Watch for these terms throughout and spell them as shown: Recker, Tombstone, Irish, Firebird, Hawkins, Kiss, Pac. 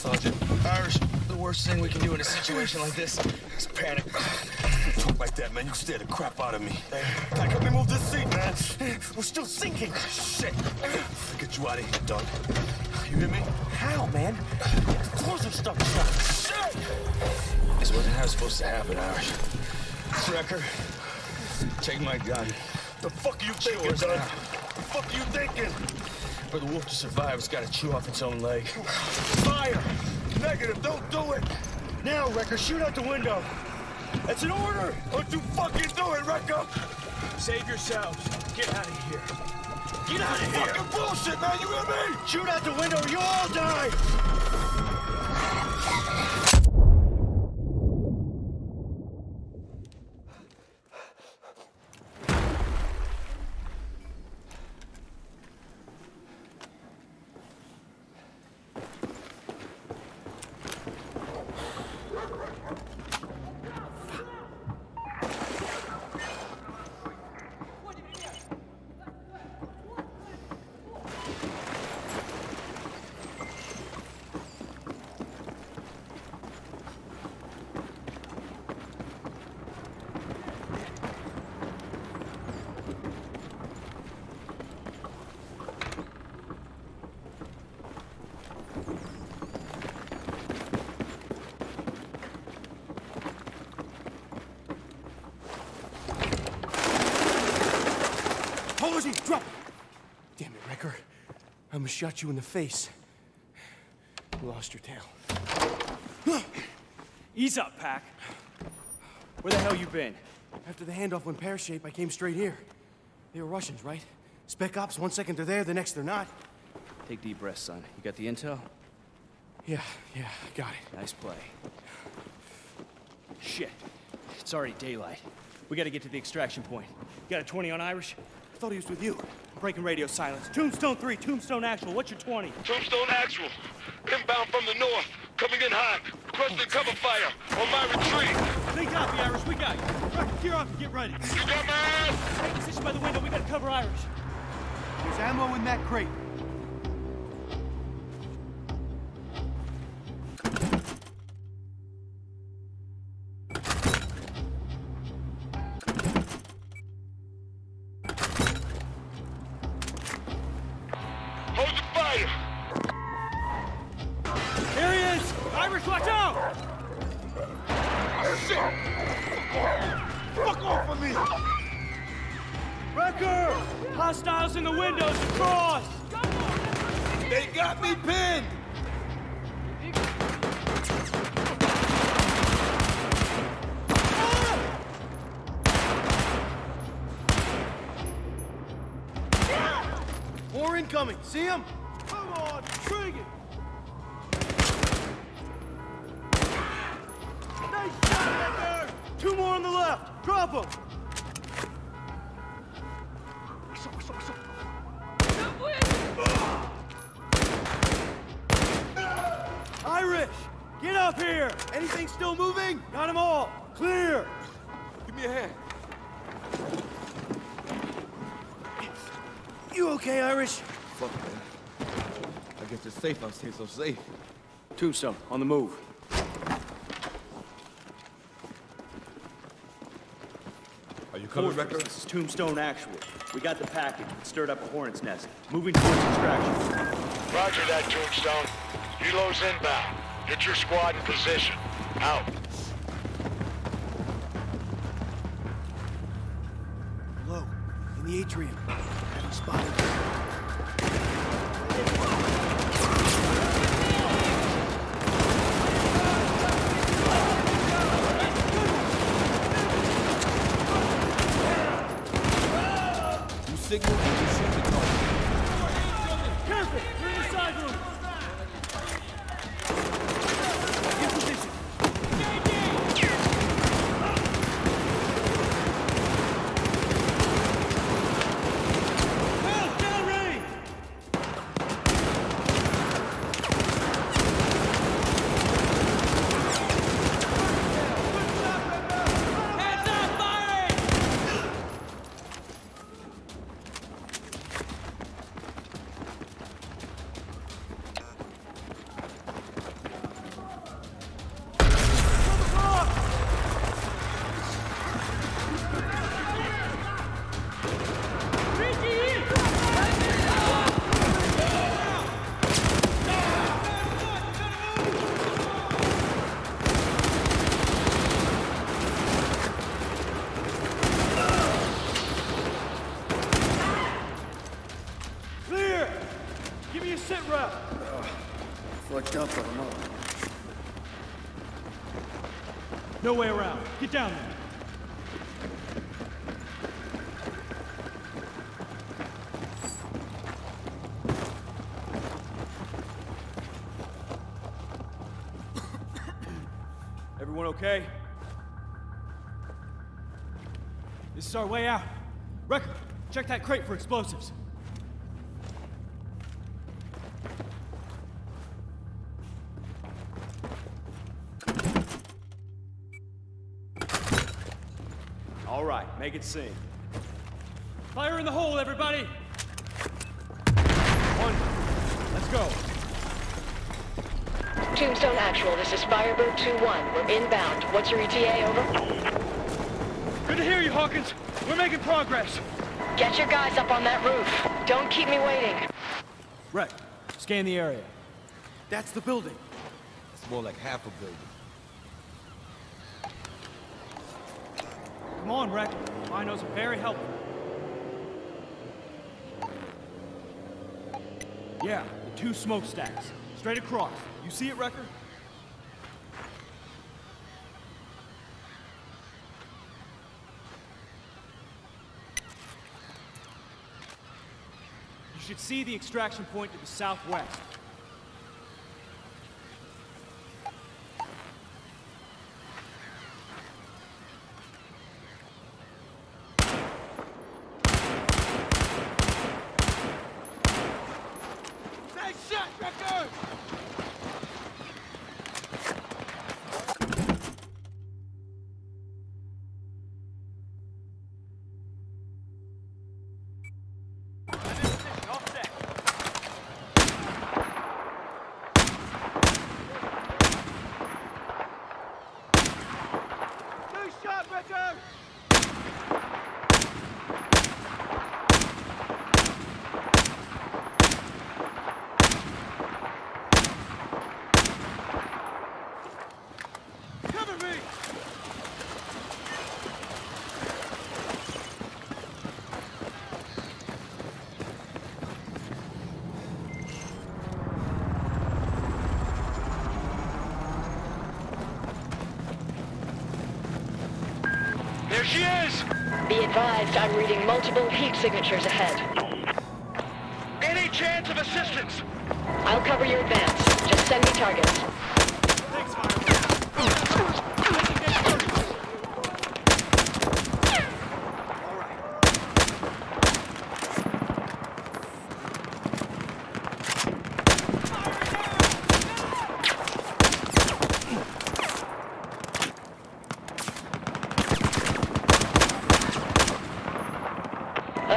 Sergeant. Irish, the worst thing we can do in a situation like this is panic. Talk like that, man. You stare the crap out of me. Hey, Pac, help me move this seat, man. We're still sinking. Shit. I'll get you out of here, dog. You hear me? How, man? Of course I'm stuck. Shit! This wasn't how it's supposed to happen, Irish. Recker, take my gun. The fuck are you thinking, son? The fuck are you thinking? For the wolf to survive, it's got to chew off its own leg. Fire! Negative, don't do it! Now, Recker, shoot out the window. That's an order! Don't you fucking do it, Recker! Save yourselves. Get out of here. Get out of here! Fucking bullshit, man! You hear me? Shoot out the window or you all die! Drop it! Damn it, Recker. I almost shot you in the face. You lost your tail. Ease up, Pac. Where the hell you been? After the handoff went pear-shaped, I came straight here. They were Russians, right? Spec ops, one second they're there, the next they're not. Take deep breaths, son. You got the intel? Yeah, I got it. Nice play. Shit. It's already daylight. We gotta get to the extraction point. You got a 20 on Irish? I thought he was with you. Breaking radio silence. Tombstone 3, Tombstone actual. What's your 20? Tombstone actual. Inbound from the north. Coming in hot. Requesting cover fire. On my retreat. Think copy, Irish. We got you. Recker, gear up and get ready. You got my ass? Take position by the window. We gotta cover Irish. There's ammo in that crate. Hostiles in the windows, across! They got me pinned! More incoming, see him? Come on, trig it! Nice shot, Recker! Two more on the left, drop them! Get up here! Anything still moving? Got them all! Clear! Give me a hand. You okay, Irish? Fuck, man. I guess it's safe out here, so safe. Tombstone, on the move. Are you coming, Recker? This is Tombstone actual. We got the package. It stirred up a hornet's nest. Moving towards extraction. Roger that, Tombstone. Helo's inbound. Get your squad in position. Out. Low, in the atrium. I haven't spotted them. You signal and you shoot the target. Careful! We're in the side room! Flicked up on him. No way around. Get down there. Everyone okay? This is our way out. Recker, check that crate for explosives. All right, make it sing. Fire in the hole, everybody! One, let's go. Tombstone Actual, this is Firebird 2-1. We're inbound. What's your ETA, over? Good to hear you, Hawkins. We're making progress. Get your guys up on that roof. Don't keep me waiting. Right. Scan the area. That's the building. It's more like half a building. Come on, Reck. Binos are very helpful. Yeah, the two smokestacks. Straight across. You see it, Recker? You should see the extraction point to the southwest. There she is! Be advised, I'm reading multiple heat signatures ahead. Any chance of assistance? I'll cover your advance. Just send me targets. Thanks,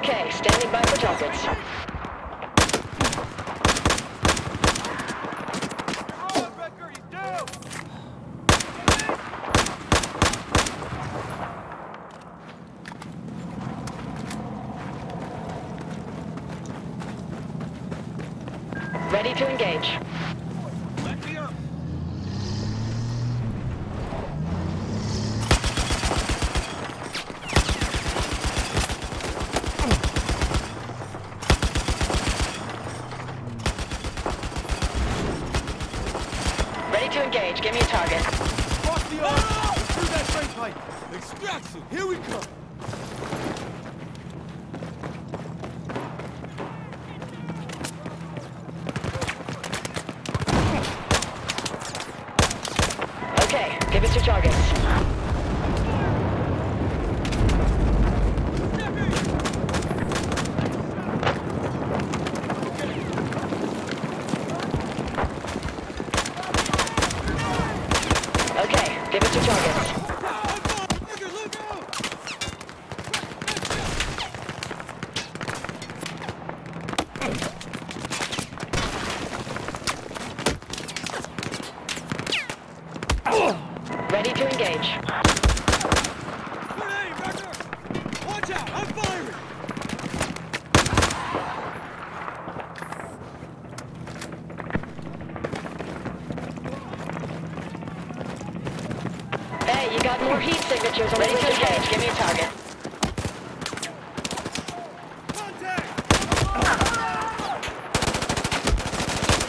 okay, standing by for targets. Ready to engage. Engage. Give me a target. Fuck the arm. Let's do that straight pipe. Extraction. Here we come. Okay. Give us your targets. Ready to engage. Good aim, Recker! Watch out! I'm firing! Hey, you got more heat signatures. Ready to engage. Give me a target. Contact!